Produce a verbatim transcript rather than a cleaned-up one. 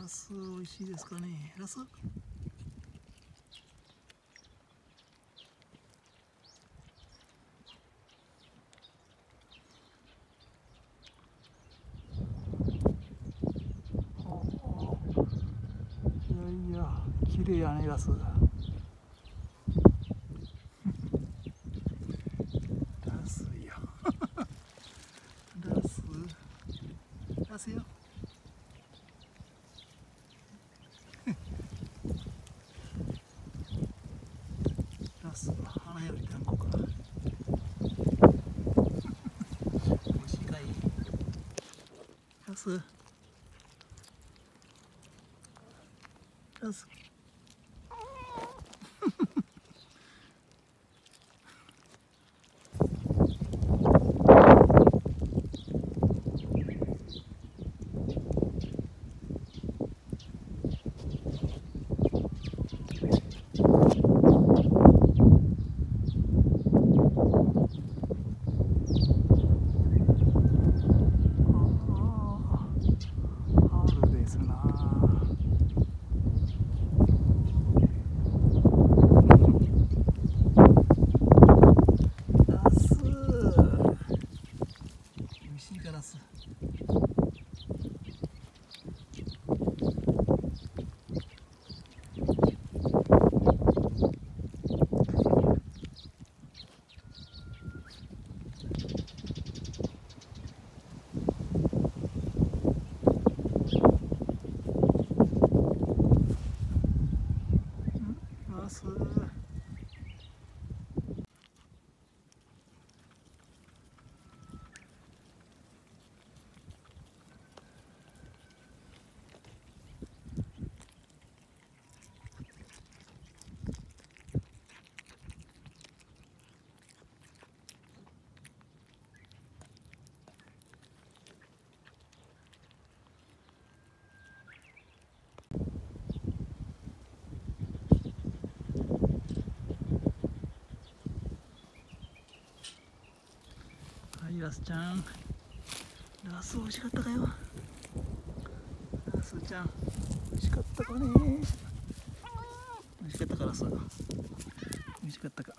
ラス美味しいですかね。ラスきれいやね、ラス。ラスよ。ラス。ラスよ。ラスは花より団子か。おいしいかい。ラス。ラス。ラスちゃん、ラス美味しかったかよ。ラスちゃん、美味しかったかね。美味しかったかラス。美味しかったか。